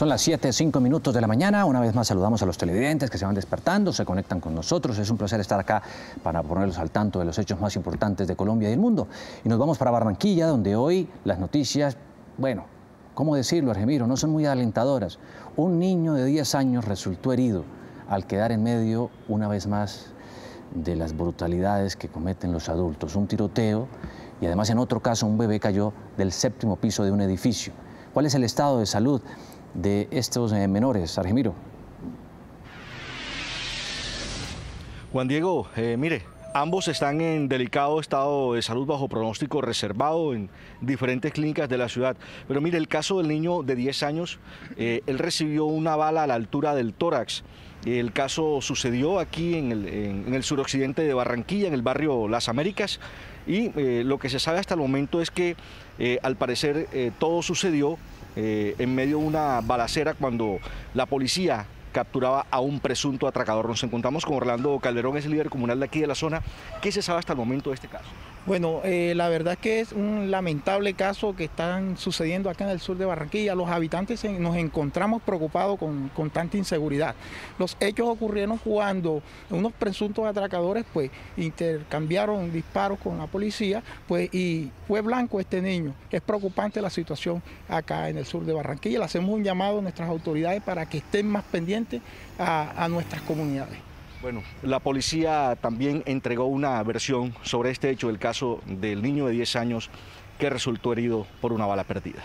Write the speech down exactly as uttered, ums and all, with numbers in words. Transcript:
Son las siete, cinco minutos de la mañana. Una vez más saludamos a los televidentes que se van despertando, se conectan con nosotros. Es un placer estar acá para ponerlos al tanto de los hechos más importantes de Colombia y del mundo. Y nos vamos para Barranquilla, donde hoy las noticias, bueno, ¿cómo decirlo, Argemiro? No son muy alentadoras. Un niño de diez años resultó herido al quedar en medio, una vez más, de las brutalidades que cometen los adultos. Un tiroteo y además en otro caso un bebé cayó del séptimo piso de un edificio. ¿Cuál es el estado de salud de estos eh, menores, Argemiro? Juan Diego, eh, mire, ambos están en delicado estado de salud bajo pronóstico reservado en diferentes clínicas de la ciudad. Pero mire, el caso del niño de diez años, eh, él recibió una bala a la altura del tórax. El caso sucedió aquí en el, en, en el suroccidente de Barranquilla, en el barrio Las Américas, y eh, lo que se sabe hasta el momento es que eh, al parecer eh, todo sucedió eh, en medio de una balacera cuando la policía capturaba a un presunto atracador. Nos encontramos con Orlando Calderón, es el líder comunal de aquí de la zona. ¿Qué se sabe hasta el momento de este caso? Bueno, eh, la verdad es que es un lamentable caso que están sucediendo acá en el sur de Barranquilla. Los habitantes nos encontramos preocupados con, con tanta inseguridad. Los hechos ocurrieron cuando unos presuntos atracadores pues intercambiaron disparos con la policía pues, y fue blanco este niño. Es preocupante la situación acá en el sur de Barranquilla. Le hacemos un llamado a nuestras autoridades para que estén más pendientes a, a nuestras comunidades. Bueno, la policía también entregó una versión sobre este hecho, el caso del niño de diez años que resultó herido por una bala perdida.